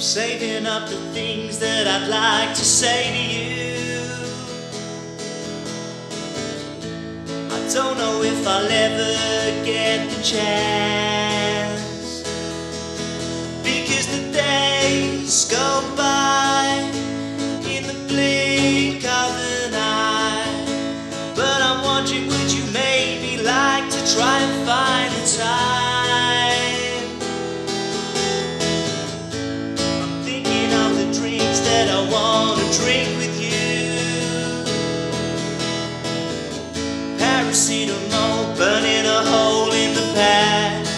I'm saving up the things that I'd like to say to you. I don't know if I'll ever get the chance, because the days go by in the blink of an eye. But I'm wondering, would you maybe like to try and find the time? I wanna drink with you. Paracetamol burning a hole in the past.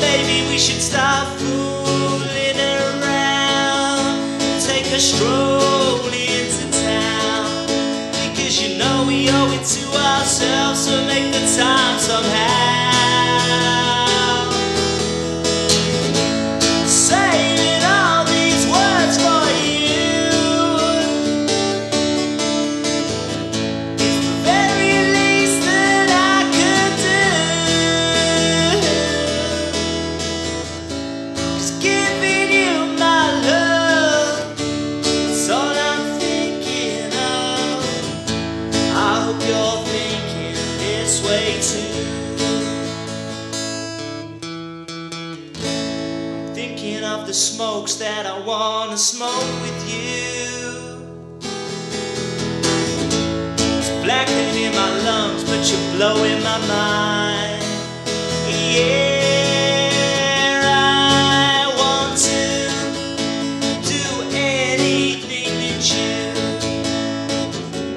Maybe we should stop fooling around, take a stroll into town, because you know we owe it to ourselves, so make the time somehow. You're thinking this way too. I'm thinking of the smokes that I wanna smoke with you. It's blackening in my lungs, but you're blowing my mind. Yeah, I want to do anything that you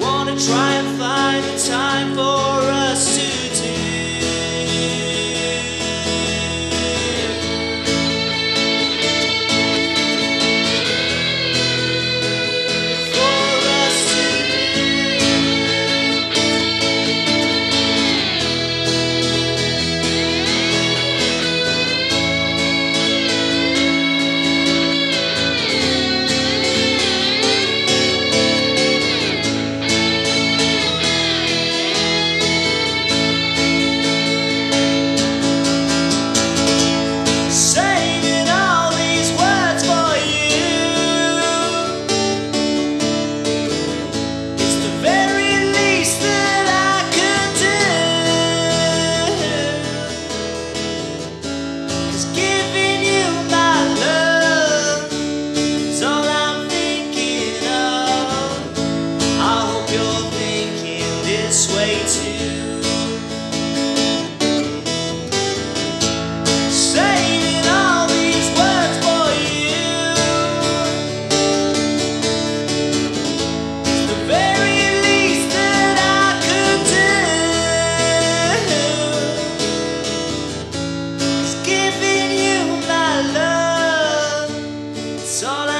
wanna try and time for us to all